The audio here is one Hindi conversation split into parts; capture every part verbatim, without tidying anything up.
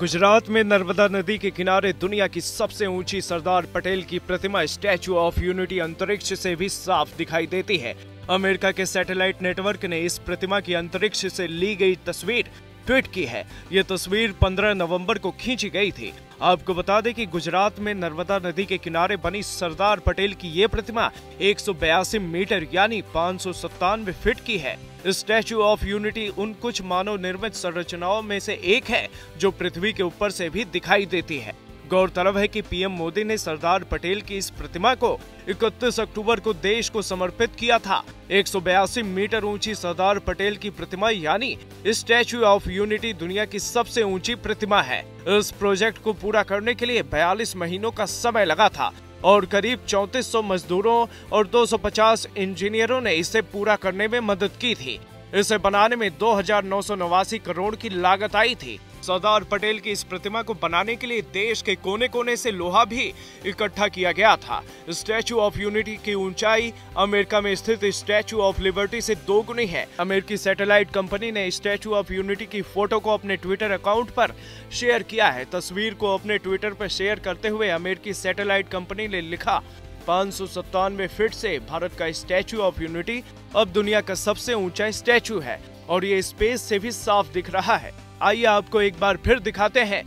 गुजरात में नर्मदा नदी के किनारे दुनिया की सबसे ऊंची सरदार पटेल की प्रतिमा स्टैच्यू ऑफ यूनिटी अंतरिक्ष से भी साफ दिखाई देती है। अमेरिका के सैटेलाइट नेटवर्क ने इस प्रतिमा की अंतरिक्ष से ली गई तस्वीर ट्वीट की है। ये तस्वीर पंद्रह नवंबर को खींची गई थी। आपको बता दें कि गुजरात में नर्मदा नदी के किनारे बनी सरदार पटेल की ये प्रतिमा एक सौ बयासी मीटर यानी पाँच सौ सत्तानवे फीट की है। स्टैच्यू ऑफ यूनिटी उन कुछ मानव निर्मित संरचनाओं में से एक है जो पृथ्वी के ऊपर से भी दिखाई देती है। गौरतलब है कि पीएम मोदी ने सरदार पटेल की इस प्रतिमा को इकतीस अक्टूबर को देश को समर्पित किया था। एक सौ बयासी मीटर ऊंची सरदार पटेल की प्रतिमा यानी स्टैच्यू ऑफ यूनिटी दुनिया की सबसे ऊंची प्रतिमा है। इस प्रोजेक्ट को पूरा करने के लिए बयालीस महीनों का समय लगा था और करीब चौंतीस सौ मजदूरों और दो सौ पचास इंजीनियरों ने इसे पूरा करने में मदद की थी। इसे बनाने में दो हजार नौ सौ नवासी करोड़ की लागत आई थी। सरदार पटेल की इस प्रतिमा को बनाने के लिए देश के कोने कोने से लोहा भी इकट्ठा किया गया था। स्टैचू ऑफ यूनिटी की ऊंचाई अमेरिका में स्थित स्टैचू ऑफ लिबर्टी से दोगुनी है। अमेरिकी सैटेलाइट कंपनी ने स्टैचू ऑफ यूनिटी की फोटो को अपने ट्विटर अकाउंट पर शेयर किया है। तस्वीर को अपने ट्विटर पर शेयर करते हुए अमेरिकी सैटेलाइट कंपनी ने लिखा, पाँच सौ सत्तानवे फीट से भारत का स्टैचू ऑफ यूनिटी अब दुनिया का सबसे ऊंचा स्टैचू है और ये स्पेस से भी साफ दिख रहा है। आइए आपको एक बार फिर दिखाते हैं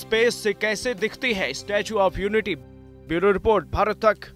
स्पेस से कैसे दिखती है Statue of unity. Bureau report, Bharat तक।